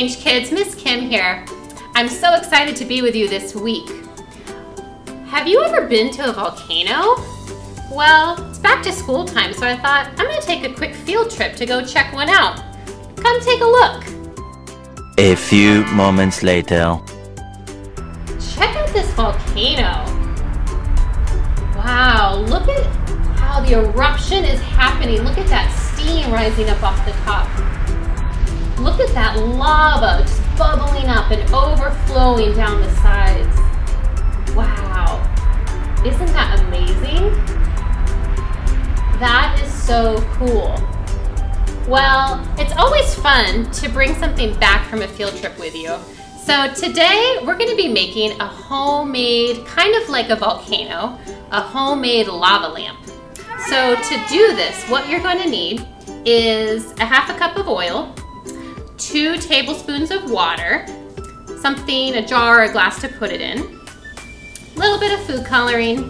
Change Kids, Miss Kim here. I'm so excited to be with you this week. Have you ever been to a volcano? Well, it's back to school time, so I thought I'm going to take a quick field trip to go check one out. Come take a look. A few moments later. Check out this volcano. Wow, look at how the eruption is happening. Look at that steam rising up off the top. Look at that lava just bubbling up and overflowing down the sides. Wow, isn't that amazing? That is so cool. Well, it's always fun to bring something back from a field trip with you. So today we're going to be making a homemade, kind of like a volcano, a homemade lava lamp. So to do this, what you're going to need is a half a cup of oil, 2 tablespoons of water, something, a jar or a glass to put it in, a little bit of food coloring,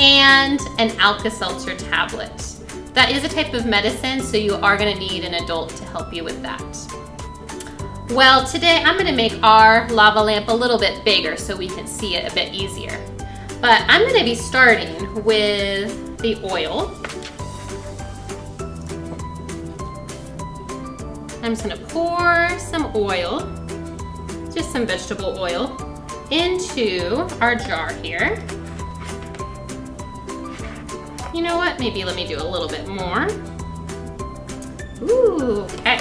and an Alka-Seltzer tablet. That is a type of medicine, so you are going to need an adult to help you with that. Well, today I'm going to make our lava lamp a little bit bigger so we can see it a bit easier. But I'm going to be starting with the oil. I'm just going to pour some oil, just some vegetable oil, into our jar here. You know what? Maybe let me do a little bit more. Ooh, okay.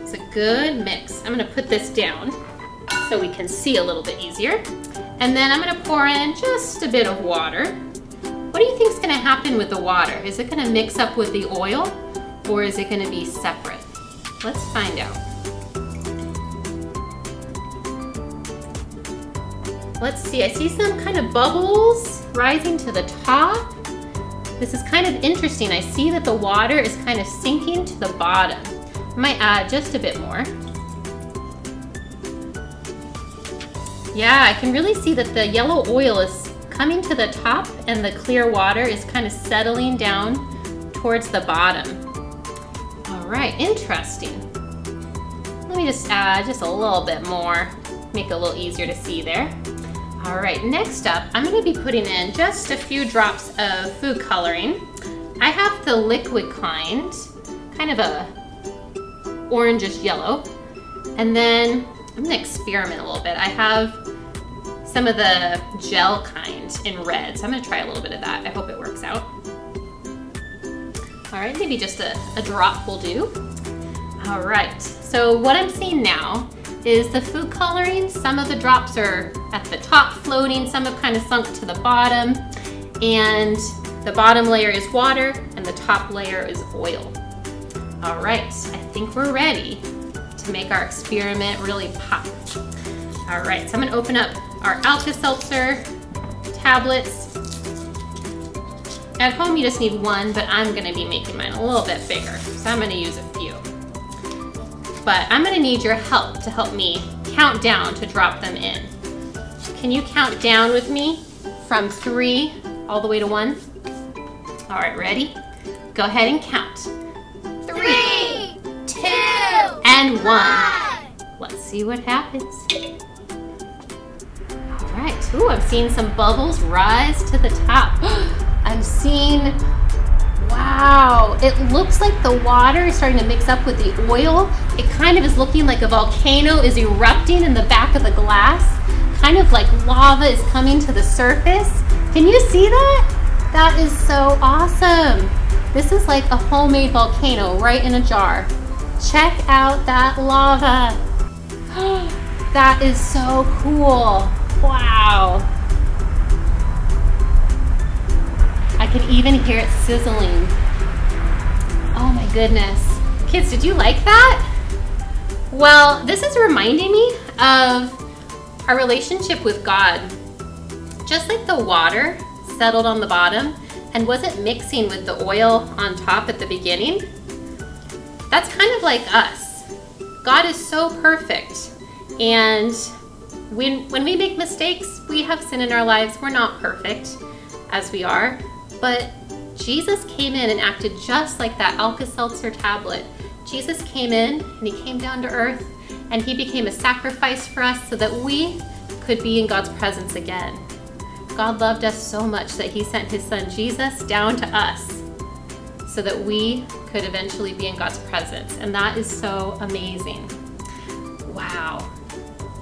It's a good mix. I'm going to put this down so we can see a little bit easier. And then I'm going to pour in just a bit of water. What do you think is going to happen with the water? Is it going to mix up with the oil? Or is it going to be separate? Let's find out. Let's see, I see some kind of bubbles rising to the top. This is kind of interesting. I see that the water is kind of sinking to the bottom. I might add just a bit more. Yeah, I can really see that the yellow oil is coming to the top and the clear water is kind of settling down towards the bottom. Right, interesting. Let me just add just a little bit more, make it a little easier to see there. All right, next up, I'm going to be putting in just a few drops of food coloring. I have the liquid kind of a orangish yellow. And then I'm going to experiment a little bit. I have some of the gel kind in red, so I'm going to try a little bit of that. I hope it works out. All right, maybe just a drop will do. All right, so what I'm seeing now is the food coloring. Some of the drops are at the top floating, some have kind of sunk to the bottom, and the bottom layer is water and the top layer is oil. All right, I think we're ready to make our experiment really pop. All right, so I'm gonna open up our Alka-Seltzer tablets. At home you just need one, but I'm going to be making mine a little bit bigger, so I'm going to use a few. But I'm going to need your help to help me count down to drop them in. Can you count down with me from 3 all the way to 1? All right, ready? Go ahead and count. 3, 2, and 1. Let's see what happens. All right. Ooh, I'm seeing some bubbles rise to the top. I'm seeing, wow, it looks like the water is starting to mix up with the oil. It kind of is looking like a volcano is erupting in the back of the glass, kind of like lava is coming to the surface. Can you see that? That is so awesome. This is like a homemade volcano right in a jar. Check out that lava. That is so cool. Wow. I can even hear it sizzling. Oh my goodness. Kids, did you like that? Well, this is reminding me of our relationship with God. Just like the water settled on the bottom and wasn't mixing with the oil on top at the beginning, that's kind of like us. God is so perfect. And when we make mistakes, we have sin in our lives. We're not perfect as we are. But Jesus came in and acted just like that Alka-Seltzer tablet. Jesus came in and he came down to earth and he became a sacrifice for us so that we could be in God's presence again. God loved us so much that he sent his son Jesus down to us so that we could eventually be in God's presence. And that is so amazing. Wow.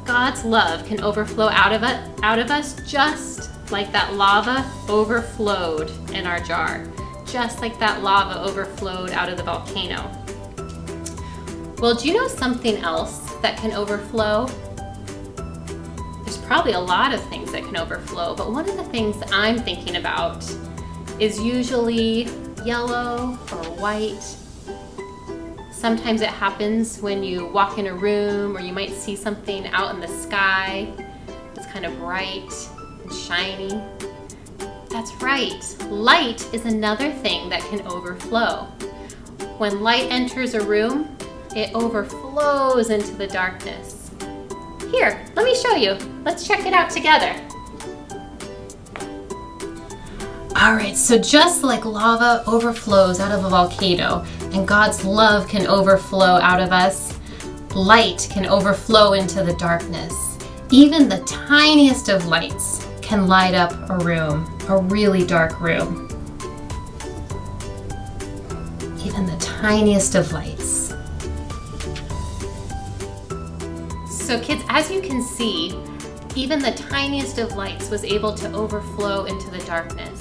God's love can overflow out of us just like that lava overflowed in our jar, just like that lava overflowed out of the volcano. Well, do you know something else that can overflow? There's probably a lot of things that can overflow, but one of the things I'm thinking about is usually yellow or white. Sometimes it happens when you walk in a room, or you might see something out in the sky that's kind of bright and shiny. That's right, light is another thing that can overflow. When light enters a room, it overflows into the darkness. Here, let me show you. Let's check it out together. All right, so just like lava overflows out of a volcano, and God's love can overflow out of us, light can overflow into the darkness. Even the tiniest of lights can light up a room, a really dark room. Even the tiniest of lights. So kids, as you can see, even the tiniest of lights was able to overflow into the darkness.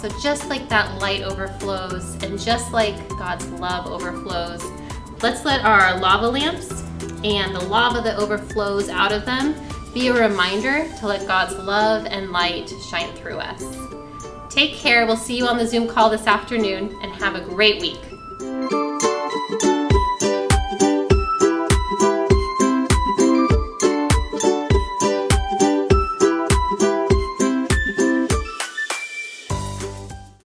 So just like that light overflows, and just like God's love overflows, let's let our lava lamps and the lava that overflows out of them be a reminder to let God's love and light shine through us. Take care. We'll see you on the Zoom call this afternoon, and have a great week.